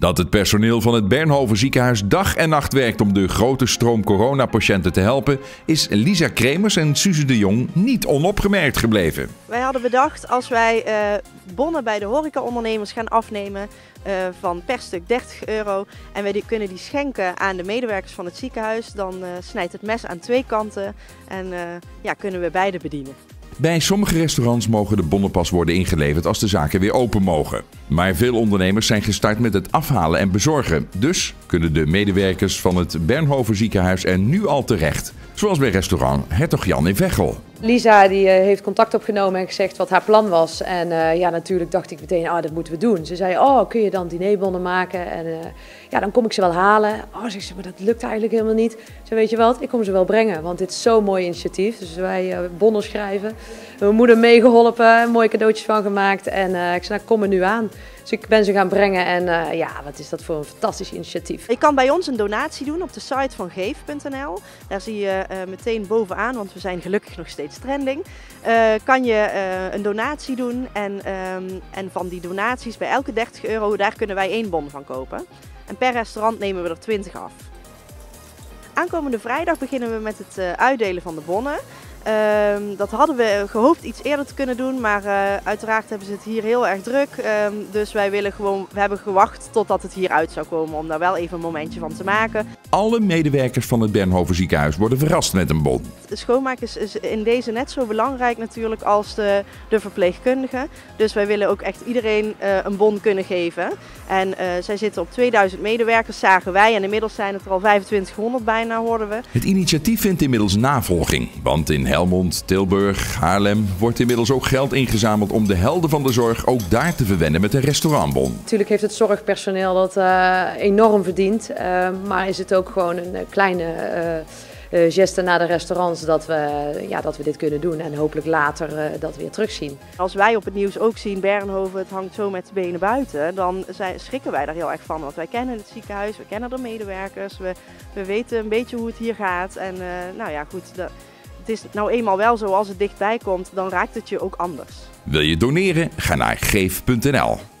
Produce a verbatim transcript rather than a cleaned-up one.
Dat het personeel van het Bernhoven Ziekenhuis dag en nacht werkt om de grote stroom coronapatiënten te helpen, is Lisa Kremers en Suze de Jong niet onopgemerkt gebleven. Wij hadden bedacht, als wij uh, bonnen bij de horecaondernemers gaan afnemen uh, van per stuk dertig euro en wij die, kunnen die schenken aan de medewerkers van het ziekenhuis, dan uh, snijdt het mes aan twee kanten en uh, ja, kunnen we beide bedienen. Bij sommige restaurants mogen de bonnen pas worden ingeleverd als de zaken weer open mogen. Maar veel ondernemers zijn gestart met het afhalen en bezorgen. Dus kunnen de medewerkers van het Bernhoven Ziekenhuis er nu al terecht. Zoals bij restaurant Hertog Jan in Veghel. Lisa die heeft contact opgenomen en gezegd wat haar plan was. En uh, ja, natuurlijk dacht ik meteen, ah, dat moeten we doen. Ze zei, oh, kun je dan dinerbonnen maken? En uh, ja, dan kom ik ze wel halen. Oh, zegt ze, maar dat lukt eigenlijk helemaal niet. Ze weet je wat, ik kom ze wel brengen, want dit is zo'n mooi initiatief. Dus wij uh, bonnen schrijven. Mijn moeder meegeholpen, mooie cadeautjes van gemaakt. En uh, ik zei, nou, kom er nu aan. Dus ik ben ze gaan brengen en uh, ja, wat is dat voor een fantastisch initiatief. Je kan bij ons een donatie doen op de site van geef punt n l. Daar zie je uh, meteen bovenaan, want we zijn gelukkig nog steeds trending. Uh, kan je uh, een donatie doen en, um, en van die donaties bij elke dertig euro, daar kunnen wij één bon van kopen. En per restaurant nemen we er twintig af. Aankomende vrijdag beginnen we met het uh, uitdelen van de bonnen. Um, dat hadden we gehoopt iets eerder te kunnen doen, maar uh, uiteraard hebben ze het hier heel erg druk. Um, dus wij willen gewoon, we hebben gewacht totdat het hier uit zou komen om daar wel even een momentje van te maken. Alle medewerkers van het Bernhoven Ziekenhuis worden verrast met een bon. De schoonmaak is, is in deze net zo belangrijk natuurlijk als de, de verpleegkundigen. Dus wij willen ook echt iedereen uh, een bon kunnen geven. En uh, zij zitten op tweeduizend medewerkers, zagen wij. En inmiddels zijn het er al vijfentwintighonderd bijna, hoorden we. Het initiatief vindt inmiddels navolging, want in Helmond, Tilburg, Haarlem wordt inmiddels ook geld ingezameld om de helden van de zorg ook daar te verwennen met een restaurantbon. Natuurlijk heeft het zorgpersoneel dat uh, enorm verdiend, uh, maar is het ook gewoon een kleine uh, uh, geste naar de restaurants dat we, ja, dat we dit kunnen doen en hopelijk later uh, dat weer terugzien. Als wij op het nieuws ook zien, Bernhoven, het hangt zo met de benen buiten, dan schrikken wij daar heel erg van. Want wij kennen het ziekenhuis, we kennen de medewerkers, we, we weten een beetje hoe het hier gaat en uh, nou ja, goed. Dat, het is nou eenmaal wel zo, als het dichtbij komt, dan raakt het je ook anders. Wil je doneren? Ga naar geef punt n l.